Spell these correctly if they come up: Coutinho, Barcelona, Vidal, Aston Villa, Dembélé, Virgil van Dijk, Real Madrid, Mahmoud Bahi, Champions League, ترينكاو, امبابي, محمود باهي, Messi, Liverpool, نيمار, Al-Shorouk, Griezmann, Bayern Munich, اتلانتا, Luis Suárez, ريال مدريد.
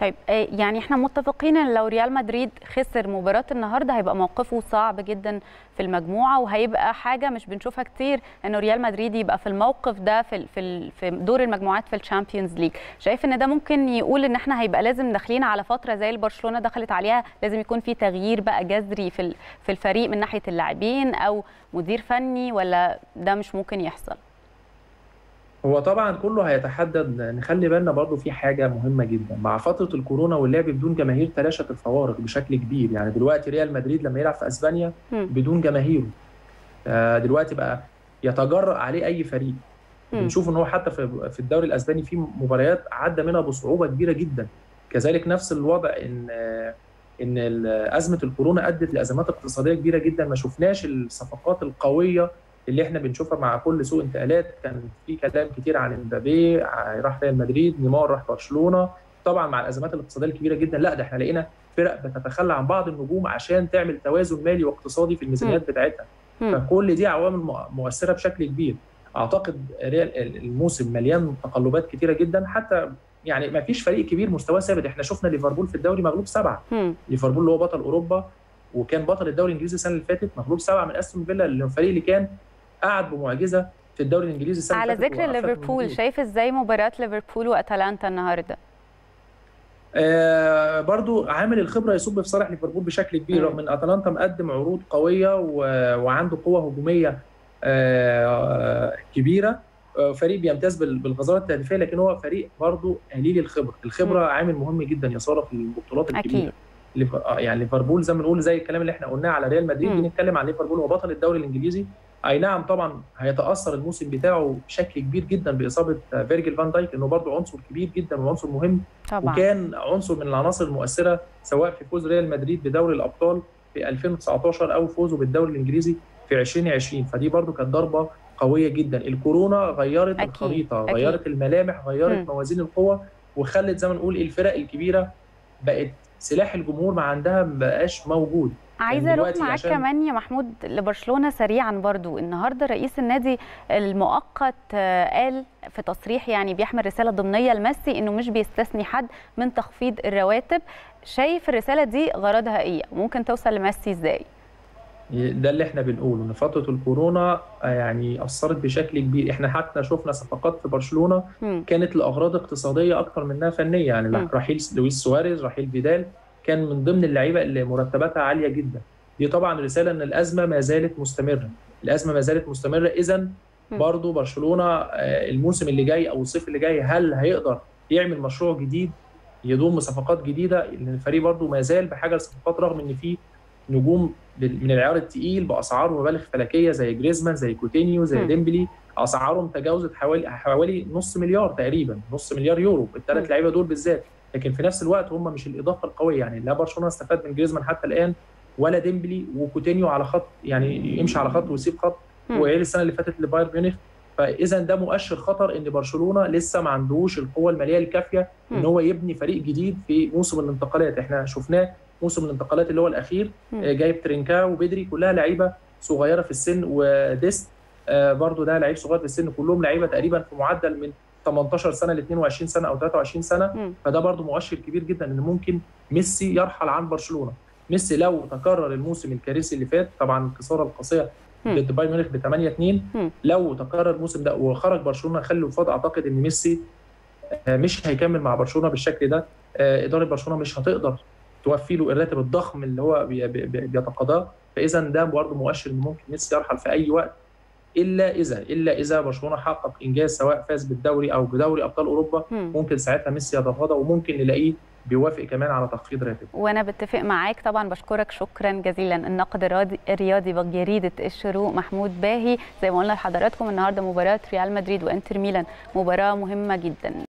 طيب يعني احنا متفقين ان لو ريال مدريد خسر مباراة النهارده هيبقى موقفه صعب جدا في المجموعة، وهيبقى حاجة مش بنشوفها كتير انه ريال مدريد يبقى في الموقف ده في دور المجموعات في الشامبيونز ليج. شايف ان ده ممكن يقول ان احنا هيبقى لازم داخلين على فترة زي برشلونة دخلت عليها، لازم يكون في تغيير بقى جذري في الفريق من ناحية اللاعبين او مدير فني، ولا ده مش ممكن يحصل؟ هو طبعا كله هيتحدد. نخلي بالنا برضو في حاجه مهمه جدا، مع فتره الكورونا واللعب بدون جماهير تلاشت الفوارق بشكل كبير. يعني دلوقتي ريال مدريد لما يلعب في اسبانيا بدون جماهيره دلوقتي بقى يتجرأ عليه اي فريق. بنشوف ان هو حتى في الدوري الاسباني في مباريات عدى منها بصعوبه كبيره جدا. كذلك نفس الوضع ان ازمه الكورونا ادت لازمات اقتصاديه كبيره جدا، ما شفناش الصفقات القويه اللي احنا بنشوفها مع كل سوق انتقالات. كان في كلام كتير عن امبابي راح ريال مدريد، نيمار راح برشلونه. طبعا مع الازمات الاقتصاديه الكبيره جدا لا ده احنا لقينا فرق بتتخلى عن بعض النجوم عشان تعمل توازن مالي واقتصادي في الميزانيات بتاعتها. فكل دي عوامل مؤثره بشكل كبير. اعتقد ريال الموسم مليان تقلبات كتيره جدا، حتى يعني ما فيش فريق كبير مستواه ثابت. احنا شفنا ليفربول في الدوري مغلوب 7، ليفربول اللي هو بطل اوروبا وكان بطل الدوري الانجليزي السنه اللي فاتت مغلوب 7 من استون فيلا، الفريق اللي كان قعد بمعجزه في الدوري الانجليزي السنه اللي فاتت. على ذكر ليفربول، شايف ازاي مباراه ليفربول واتلانتا النهارده؟ برضو عامل الخبره يصب في صالح ليفربول بشكل كبير، رغم ان اتلانتا مقدم عروض قويه وعنده قوه هجوميه كبيره، فريق بيمتاز بالغزارات التهديفيه، لكن هو فريق برضو قليل الخبره. الخبره عامل مهم جدا يا ساره في البطولات الكبيره. أكيد. يعني ليفربول زي ما بنقول زي الكلام اللي احنا قلناه على ريال مدريد، بنتكلم عن ليفربول هو بطل الدوري الانجليزي. اي نعم طبعا هيتاثر الموسم بتاعه بشكل كبير جدا باصابه فيرجيل فان دايك، انه برضه عنصر كبير جدا وعنصر مهم طبعا. وكان عنصر من العناصر المؤثره سواء في فوز ريال مدريد بدوري الابطال في 2019 او فوزه بالدوري الانجليزي في 2020، فدي برضه كانت ضربه قويه جدا. الكورونا غيرت أكيد. الخريطه أكيد. غيرت الملامح، غيرت موازين القوى، وخلت زي ما نقول الفرق الكبيره بقت سلاح الجمهور ما عندها مبقاش موجود. عايزه اروح معاك كمان يا محمود لبرشلونه سريعا برضو. النهارده رئيس النادي المؤقت قال في تصريح يعني بيحمل رساله ضمنيه لميسي انه مش بيستثني حد من تخفيض الرواتب. شايف الرساله دي غرضها ايه؟ ممكن توصل لميسي ازاي؟ ده اللي احنا بنقوله، ان فتره الكورونا يعني اثرت بشكل كبير. احنا حتى شفنا صفقات في برشلونه كانت لاغراض اقتصاديه اكتر منها فنيه. يعني رحيل لويس سواريز، رحيل فيدال، كان من ضمن اللعيبه اللي مرتباتها عاليه جدا. دي طبعا رساله ان الازمه ما زالت مستمره، الازمه ما زالت مستمره. اذا برضو برشلونه الموسم اللي جاي او الصيف اللي جاي هل هيقدر يعمل مشروع جديد يضم صفقات جديده؟ لان الفريق برضو ما زال بحاجه لصفقات، رغم ان في نجوم من العيار الثقيل باسعار مبالغ فلكيه زي جريزمان، زي كوتينيو، زي ديمبلي، اسعارهم تجاوزت حوالي نص مليار تقريبا، نص مليار يورو الثلاث لعيبه دول بالذات. لكن في نفس الوقت هم مش الاضافه القويه. يعني لا برشلونه استفاد من جريزمان حتى الان، ولا ديمبلي وكوتينيو على خط، يعني يمشي على خط ويسيب خط، وعيل السنه اللي فاتت لبايرن ميونخ. فاذا ده مؤشر خطر ان برشلونه لسه ما عندوش القوه الماليه الكافيه ان هو يبني فريق جديد في موسم الانتقالات. احنا شفناه موسم الانتقالات اللي هو الاخير جايب ترينكاو وبدري، كلها لعيبه صغيره في السن، وديست برضو ده لعيب صغير في السن، كلهم لعيبه تقريبا في معدل من 18 سنه ل 22 سنه او 23 سنه. فده برضو مؤشر كبير جدا ان ممكن ميسي يرحل عن برشلونه. ميسي لو تكرر الموسم الكارثي اللي فات، طبعا الخساره القاسيه ضد بايرن ميونخ ب 8-2، لو تكرر الموسم ده وخرج برشلونه خلى وفاض، اعتقد ان ميسي مش هيكمل مع برشلونه بالشكل ده. اداره برشلونه مش هتقدر توفي له الراتب الضخم اللي هو بيتقاضاه. فاذا ده برضه مؤشر ان ممكن ميسي يرحل في اي وقت، الا اذا برشلونه حقق انجاز سواء فاز بالدوري او بدوري ابطال اوروبا. ممكن ساعتها ميسي يتفاضى، وممكن نلاقيه بيوافق كمان على تخفيض راتب. وانا بتفق معاك طبعا. بشكرك شكرا جزيلا الناقد الرياضي بجريده الشروق محمود باهي. زي ما قلنا لحضراتكم النهارده مباراه ريال مدريد وانتر ميلان مباراه مهمه جدا.